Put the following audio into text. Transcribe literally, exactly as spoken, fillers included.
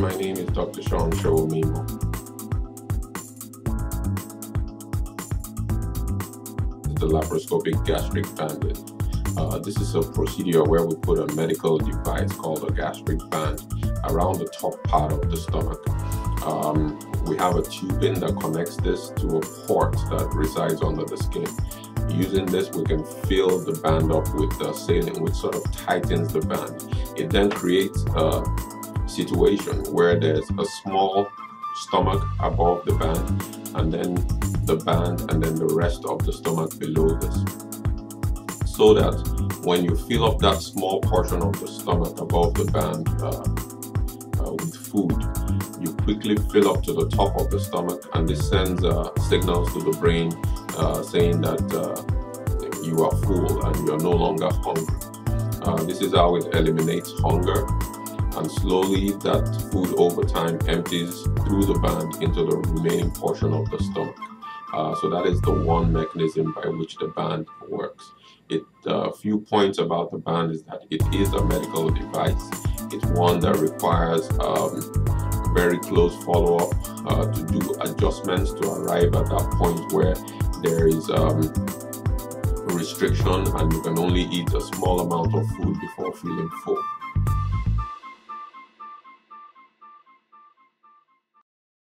My name is Doctor Seun Sowemimo. The laparoscopic gastric bandage. Uh, this is a procedure where we put a medical device called a gastric band around the top part of the stomach. Um, we have a tubing that connects this to a port that resides under the skin. Using this, we can fill the band up with uh, saline, which sort of tightens the band. It then creates a situation where there's a small stomach above the band, and then the band, and then the rest of the stomach below this. So that when you fill up that small portion of the stomach above the band uh, uh, with food, you quickly fill up to the top of the stomach, and this sends uh, signals to the brain uh, saying that uh, you are full and you are no longer hungry. Uh, this is how it eliminates hunger, and slowly that food over time empties through the band into the remaining portion of the stomach. Uh, so that is the one mechanism by which the band works. A uh, few points about the band is that it is a medical device. It's one that requires um, very close follow-up uh, to do adjustments to arrive at that point where there is um, restriction and you can only eat a small amount of food before feeling full.